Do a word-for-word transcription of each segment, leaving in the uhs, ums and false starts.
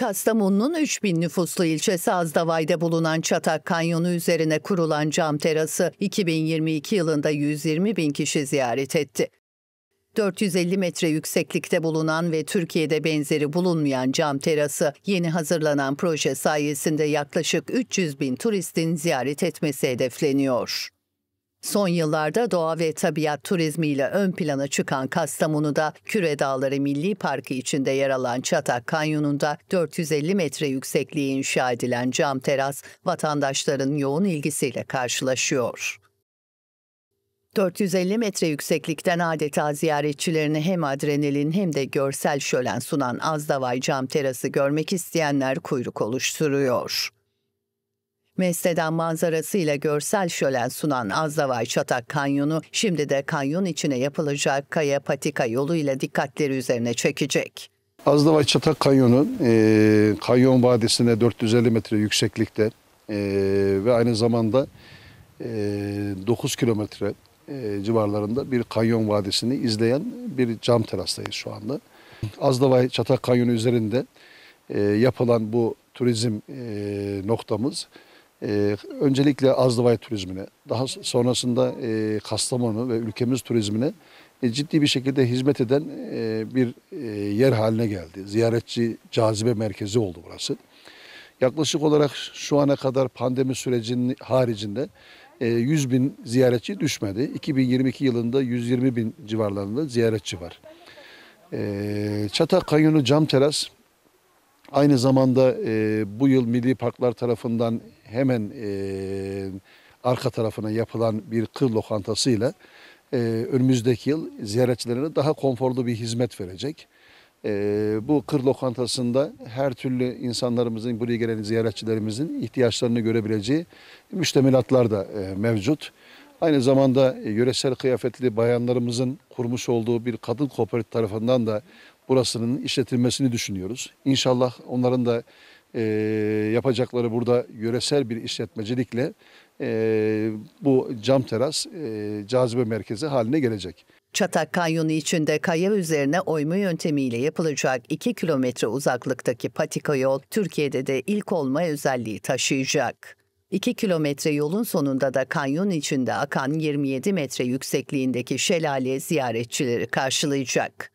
Kastamonu'nun üç bin nüfuslu ilçesi Azdavay'da bulunan Çatak Kanyonu üzerine kurulan cam terası iki bin yirmi iki yılında yüz yirmi bin kişi ziyaret etti. dört yüz elli metre yükseklikte bulunan ve Türkiye'de benzeri bulunmayan cam terası, yeni hazırlanan proje sayesinde yaklaşık üç yüz bin turistin ziyaret etmesi hedefleniyor. Son yıllarda doğa ve tabiat turizmiyle ön plana çıkan Kastamonu'da Küre Dağları Milli Parkı içinde yer alan Çatak Kanyonu'nda dört yüz elli metre yüksekliğe inşa edilen cam teras vatandaşların yoğun ilgisiyle karşılaşıyor. dört yüz elli metre yükseklikten adeta ziyaretçilerine hem adrenalin hem de görsel şölen sunan Azdavay Cam Terası görmek isteyenler kuyruk oluşturuyor. Mesneden manzarasıyla görsel şölen sunan Azdavay Çatak Kanyonu şimdi de kanyon içine yapılacak kaya patika yolu ile dikkatleri üzerine çekecek. Azdavay Çatak Kanyonu e, kanyon vadisine dört yüz elli metre yükseklikte e, ve aynı zamanda e, dokuz kilometre e, civarlarında bir kanyon vadisini izleyen bir cam terastayız şu anda. Azdavay Çatak Kanyonu üzerinde e, yapılan bu turizm e, noktamız Ee, öncelikle Azdavay turizmine, daha sonrasında e, Kastamonu ve ülkemiz turizmine e, ciddi bir şekilde hizmet eden e, bir e, yer haline geldi. Ziyaretçi cazibe merkezi oldu burası. Yaklaşık olarak şu ana kadar pandemi sürecinin haricinde e, yüz bin ziyaretçi düşmedi. iki bin yirmi iki yılında yüz yirmi bin civarlarında ziyaretçi var. E, Çatak Kanyonu Cam Teras aynı zamanda e, bu yıl Milli Parklar tarafından hemen e, arka tarafına yapılan bir kır lokantasıyla e, önümüzdeki yıl ziyaretçilerine daha konforlu bir hizmet verecek. E, bu kır lokantasında her türlü insanlarımızın, buraya gelen ziyaretçilerimizin ihtiyaçlarını görebileceği müştemilatlar da e, mevcut. Aynı zamanda e, yöresel kıyafetli bayanlarımızın kurmuş olduğu bir kadın kooperatif tarafından da burasının işletilmesini düşünüyoruz. İnşallah onların da e, yapacakları burada yöresel bir işletmecilikle e, bu cam teras e, cazibe merkezi haline gelecek. Çatak Kanyonu içinde kaya üzerine oyma yöntemiyle yapılacak iki kilometre uzaklıktaki patika yol Türkiye'de de ilk olma özelliği taşıyacak. iki kilometre yolun sonunda da kanyon içinde akan yirmi yedi metre yüksekliğindeki şelale ziyaretçileri karşılayacak.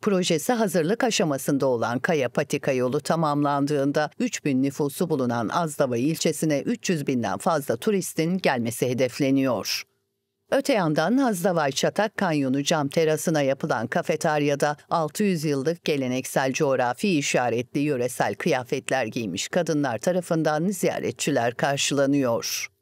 Projesi hazırlık aşamasında olan kaya patika yolu tamamlandığında üç bin nüfusu bulunan Azdavay ilçesine üç yüz binden fazla turistin gelmesi hedefleniyor. Öte yandan Azdavay Çatak Kanyonu cam terasına yapılan kafeteryada altı yüz yıllık geleneksel coğrafi işaretli yöresel kıyafetler giymiş kadınlar tarafından ziyaretçiler karşılanıyor.